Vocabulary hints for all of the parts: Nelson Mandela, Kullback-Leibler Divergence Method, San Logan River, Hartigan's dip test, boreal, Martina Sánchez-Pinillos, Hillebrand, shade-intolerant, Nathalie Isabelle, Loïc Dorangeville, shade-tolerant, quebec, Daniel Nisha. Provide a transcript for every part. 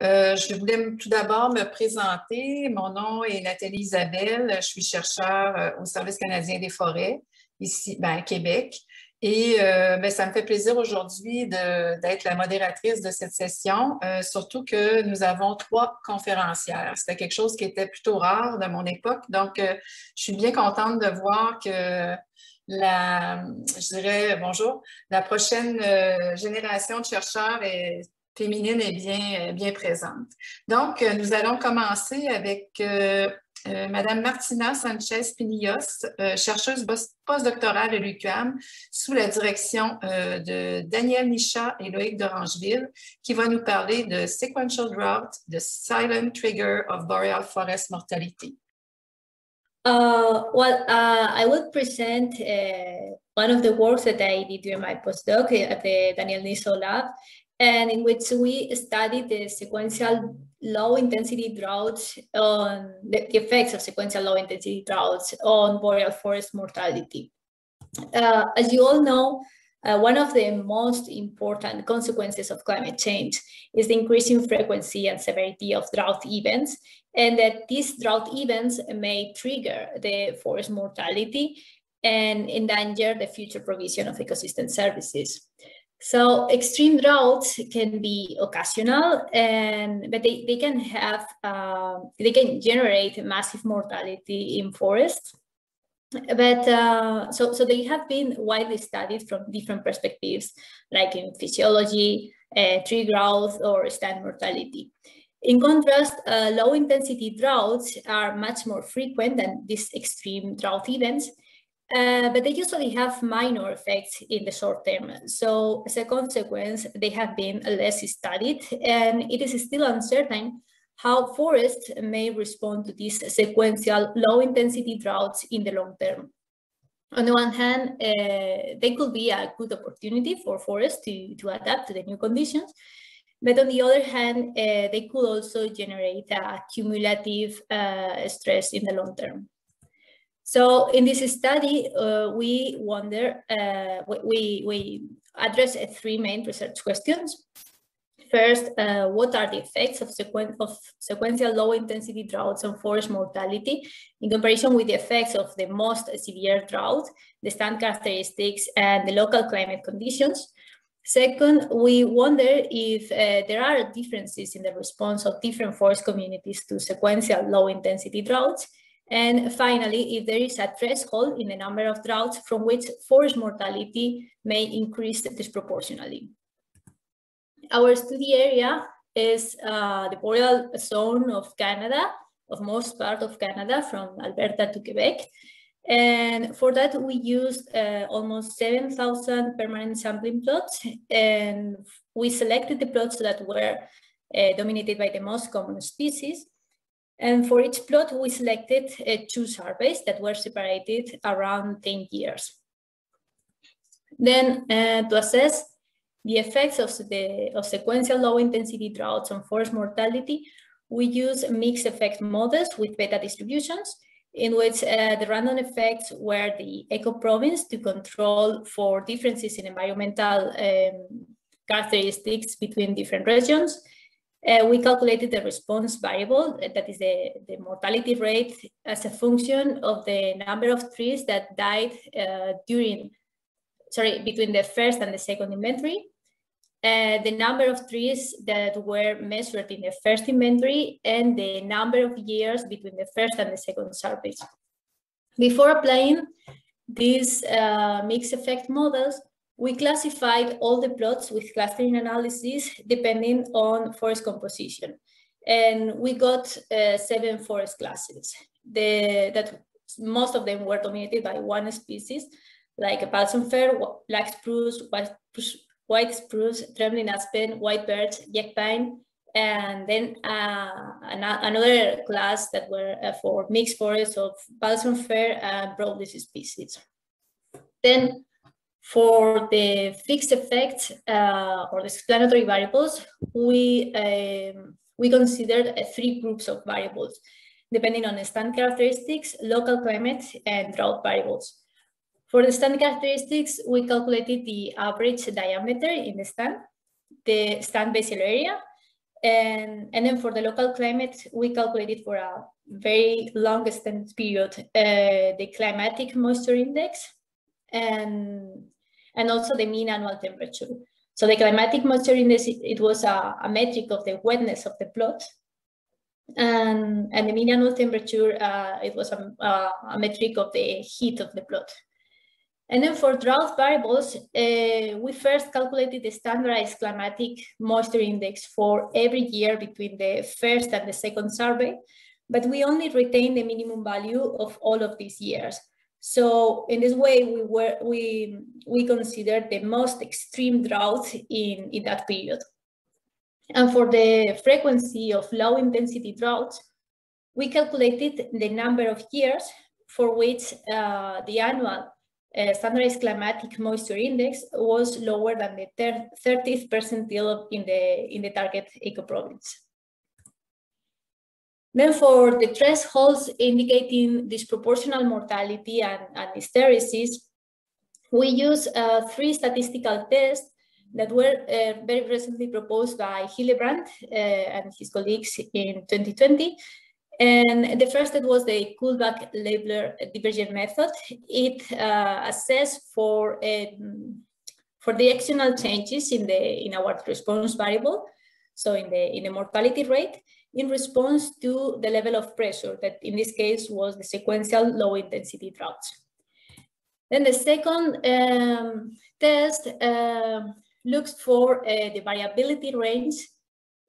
Je voulais tout d'abord me présenter. Mon nom est Nathalie Isabelle. Je suis chercheure au Service canadien des forêts, ici à Québec. Et ça me fait plaisir aujourd'hui d'être la modératrice de cette session, surtout que nous avons 3 conférencières. C'était quelque chose qui était plutôt rare de mon époque. Donc, je suis bien contente de voir que la prochaine génération de chercheurs féminine est bien présente. Donc, nous allons commencer avec Madame Martina Sánchez-Pinillos, chercheuse postdoctorale à l'UQAM, sous la direction de Daniel Nisha et Loïc Dorangeville, qui va nous parler de Sequential Drought, the Silent Trigger of Boreal Forest Mortality. I would present one of the works that I did during my postdoc at the Daniel Nisha lab, and in which we studied the sequential low-intensity droughts, on the effects of sequential low-intensity droughts on boreal forest mortality. As you all know, one of the most important consequences of climate change is the increasing frequency and severity of drought events, and that these drought events may trigger the forest mortality and endanger the future provision of ecosystem services. So extreme droughts can be occasional, but they can generate massive mortality in forests. But so they have been widely studied from different perspectives, like in physiology, tree growth, or stand mortality. In contrast, low-intensity droughts are much more frequent than these extreme drought events. But they usually have minor effects in the short term. So as a consequence, they have been less studied, and it is still uncertain how forests may respond to these sequential low-intensity droughts in the long term. On the one hand, they could be a good opportunity for forests to adapt to the new conditions. But on the other hand, they could also generate a cumulative stress in the long term. So in this study, we address 3 main research questions. First, what are the effects of sequential low-intensity droughts on forest mortality in comparison with the effects of the most severe drought, the stand characteristics, and the local climate conditions? Second, we wonder if there are differences in the response of different forest communities to sequential low-intensity droughts. And finally, if there is a threshold in the number of droughts from which forest mortality may increase disproportionately. Our study area is the boreal zone of Canada, of most part of Canada, from Alberta to Quebec. And for that, we used almost 7,000 permanent sampling plots. And we selected the plots that were dominated by the most common species. And for each plot, we selected 2 surveys that were separated around 10 years. Then to assess the effects of sequential low-intensity droughts on forest mortality, we use mixed effect models with beta distributions, in which the random effects were the eco-province to control for differences in environmental characteristics between different regions. We calculated the response variable, that is the mortality rate, as a function of the number of trees that died between the first and the second inventory, the number of trees that were measured in the first inventory, and the number of years between the first and the second surveys. Before applying these mixed effect models, we classified all the plots with clustering analysis depending on forest composition. And we got 7 forest classes, that most of them were dominated by one species, like a balsam fir, black spruce, white spruce, trembling aspen, white birch, jack pine, and then another class that were for mixed forests of balsam fir and broadleaf species. Then, for the fixed effects or the explanatory variables, we considered 3 groups of variables, depending on the stand characteristics, local climate, and drought variables. For the stand characteristics, we calculated the average diameter in the stand, the stand basal area, And then for the local climate, we calculated for a very long extended period the climatic moisture index and also the mean annual temperature. So the climatic moisture index, it was a metric of the wetness of the plot. And the mean annual temperature, it was a metric of the heat of the plot. And then for drought variables, we first calculated the standardized climatic moisture index for every year between the first and the second survey, but we only retained the minimum value of all of these years. So in this way, we considered the most extreme drought in that period. And for the frequency of low intensity droughts, we calculated the number of years for which the annual standardized climatic moisture index was lower than the 30th percentile in the target eco-province. Then for the thresholds indicating disproportional mortality and hysteresis, we use three statistical tests that were very recently proposed by Hillebrand and his colleagues in 2020. And the first was the Kullback-Leibler Divergence Method. It assessed for directional changes in our response variable, so in the mortality rate, in response to the level of pressure that in this case was the sequential low intensity droughts. Then the second test looks for the variability range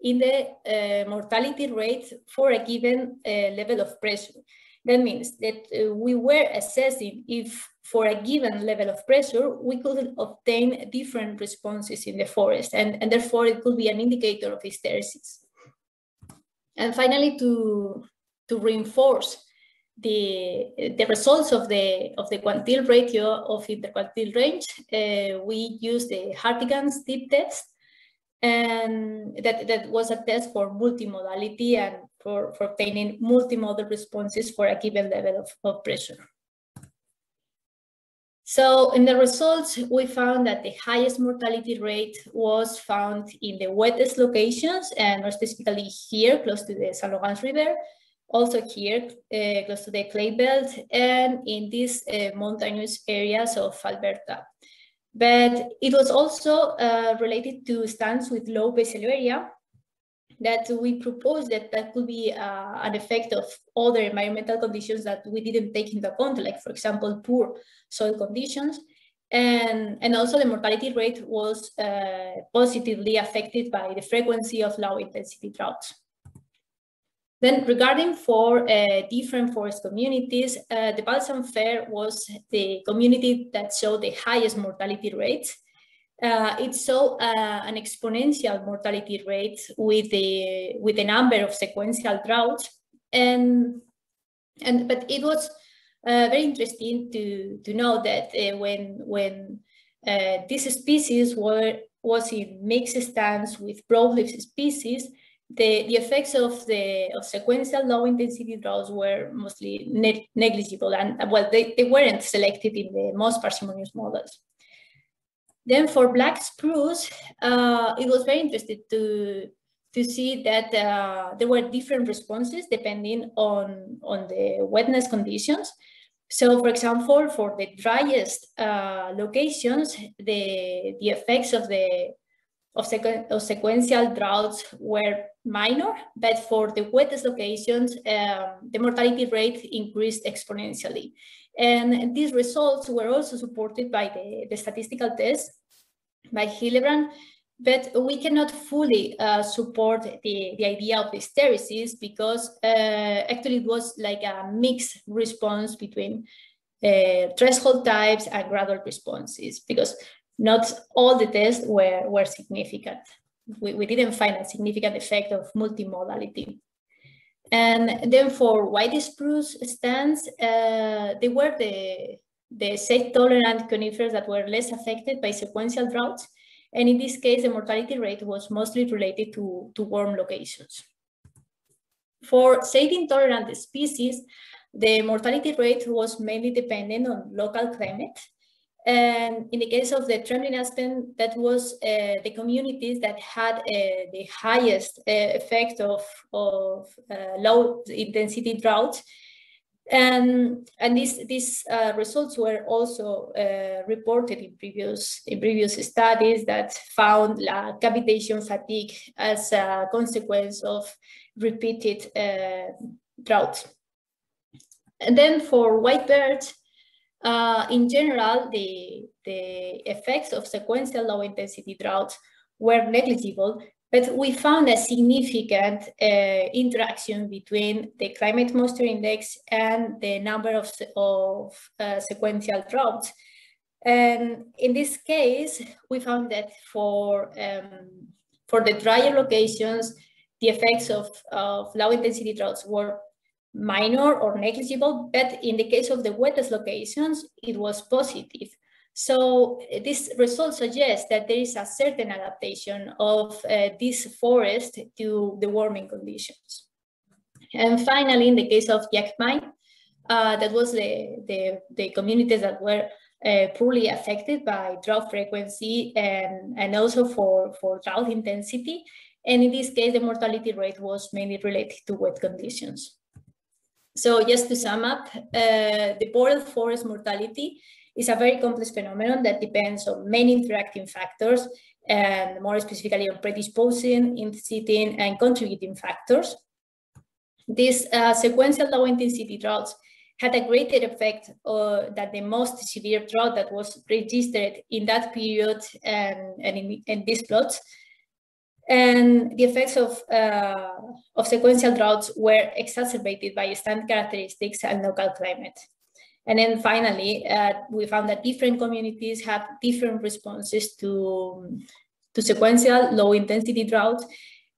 in the mortality rate for a given level of pressure. That means that we were assessing if for a given level of pressure, we could obtain different responses in the forest, and therefore it could be an indicator of hysteresis. And finally, to reinforce the results of the quantile ratio of interquantile range, we use the Hartigan's dip test, and that was a test for multimodality and for obtaining multimodal responses for a given level of pressure. So in the results, we found that the highest mortality rate was found in the wettest locations, and more specifically here, close to the San Logan River, also here, close to the clay belt, and in these mountainous areas of Alberta. But it was also related to stands with low basal area that we proposed that could be an effect of other environmental conditions that we didn't take into account, like, for example, poor soil conditions. And also the mortality rate was positively affected by the frequency of low intensity droughts. Then regarding for different forest communities, the Balsam Fair was the community that showed the highest mortality rates. It saw an exponential mortality rate with the number of sequential droughts, but it was very interesting to know that when these species was in mixed stands with broadleaf species, the effects of sequential low intensity droughts were mostly negligible, and well, they weren't selected in the most parsimonious models. Then for black spruce, it was very interesting to see that there were different responses depending on the wetness conditions. So, for example, for the driest locations, the effects of sequential droughts were minor, but for the wettest locations, the mortality rate increased exponentially. And these results were also supported by the statistical test by Hillebrand, but we cannot fully support the idea of hysteresis because actually it was like a mixed response between threshold types and gradual responses, because not all the tests were significant. We didn't find a significant effect of multimodality. And then for white spruce stands, they were the shade-tolerant conifers that were less affected by sequential droughts. And in this case, the mortality rate was mostly related to warm locations. For shade-intolerant species, the mortality rate was mainly dependent on local climate. And in the case of the trembling aspen, that was the communities that had the highest effect of low intensity drought. And these results were also reported in previous studies that found cavitation fatigue as a consequence of repeated drought. And then for white birds, in general, the effects of sequential low intensity drought were negligible, but we found a significant interaction between the climate moisture index and the number of sequential droughts. And in this case, we found that for the drier locations, the effects of low intensity droughts were minor or negligible, but in the case of the wettest locations, it was positive. So this result suggests that there is a certain adaptation of this forest to the warming conditions. And finally, in the case of Yakmai, that was the communities that were poorly affected by drought frequency and also for drought intensity. And in this case, the mortality rate was mainly related to wet conditions. So just to sum up, the boreal forest mortality is a very complex phenomenon that depends on many interacting factors, and more specifically on predisposing, inciting, and contributing factors. These sequential low intensity droughts had a greater effect than the most severe drought that was registered in that period and in these plots. And the effects of sequential droughts were exacerbated by stand characteristics and local climate. And then finally, we found that different communities have different responses to sequential low intensity drought.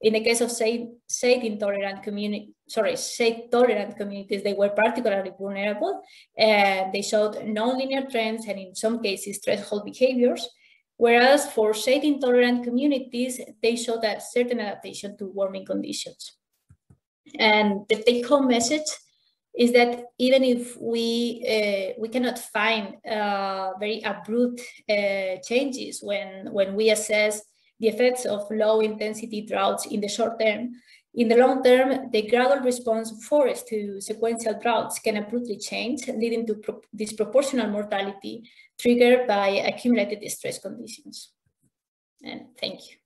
In the case of shade tolerant communities, they were particularly vulnerable, and they showed nonlinear trends and in some cases threshold behaviors. Whereas for shade intolerant communities, they showed a certain adaptation to warming conditions. And the take home message is that even if we cannot find very abrupt changes when we assess the effects of low intensity droughts in the short term, in the long term, the gradual response of forests to sequential droughts can abruptly change, leading to disproportional mortality triggered by accumulated stress conditions. And thank you.